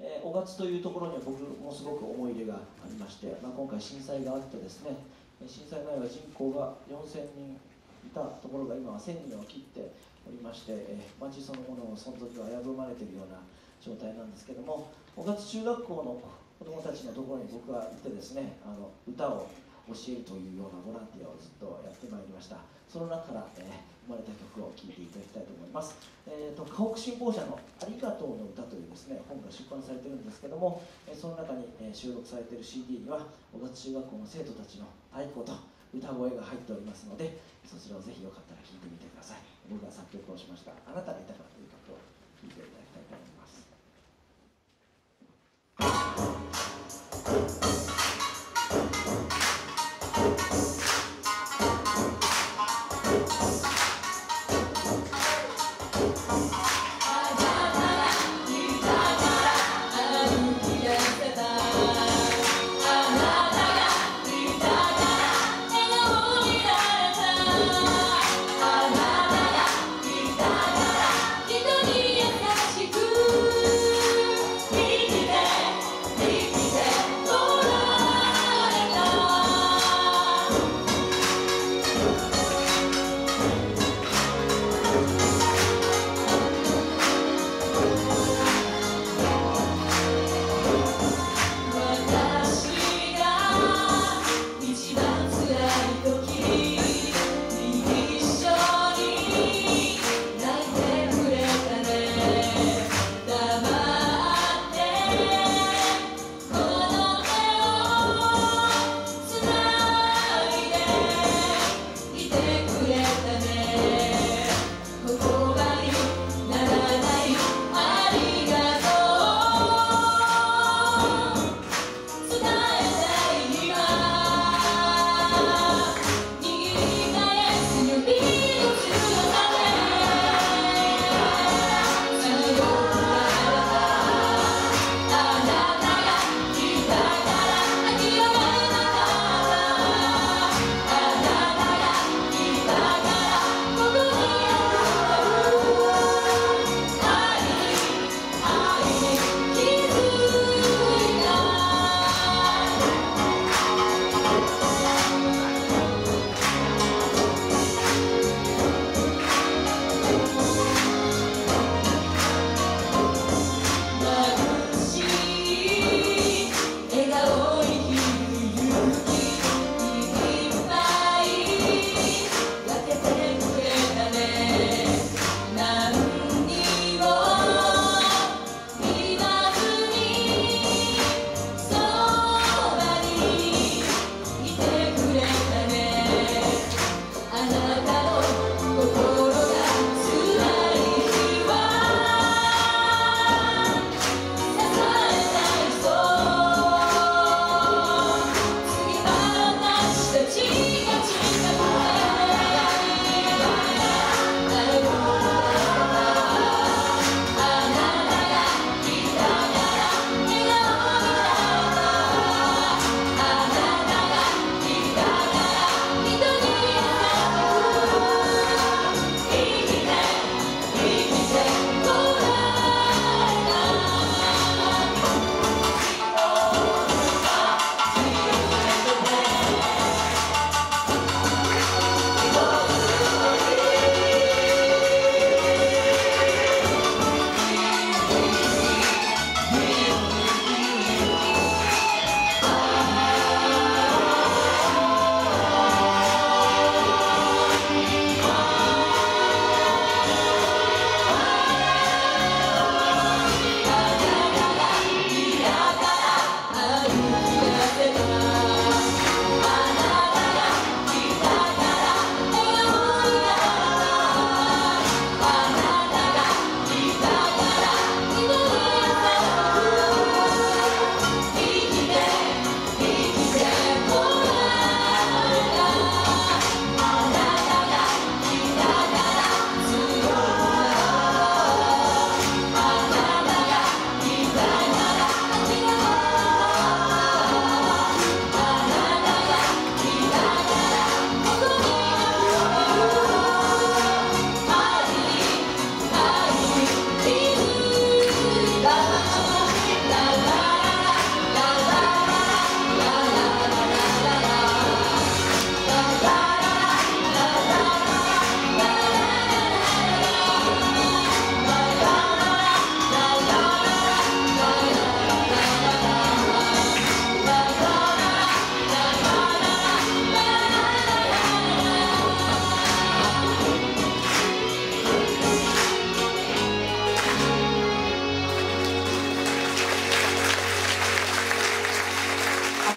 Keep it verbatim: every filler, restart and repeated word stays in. えー、雄勝というところには僕もすごく思い入れがありまして、まあ、今回震災があってですね、震災前は人口がよんせんにんいたところが今はせんにんを切っておりまして、えー、町そのものの存続が危ぶまれているような状態なんですけども、雄勝中学校の子どもたちのところに僕は行ってですね、あの歌を教えるというようなボランティアをずっとやってまいりました。その中から、えー、生まれた曲を聴いていただきたいと思います。えーと、河北新報社の「ありがとうの歌」というですね本が出版されているんですけども、えー、その中に、えー、収録されている シーディー には雄勝中学校の生徒たちの太鼓と歌声が入っておりますので、そちらをぜひよかったら聴いてみてください。僕が作曲をしました「あなたがいたから」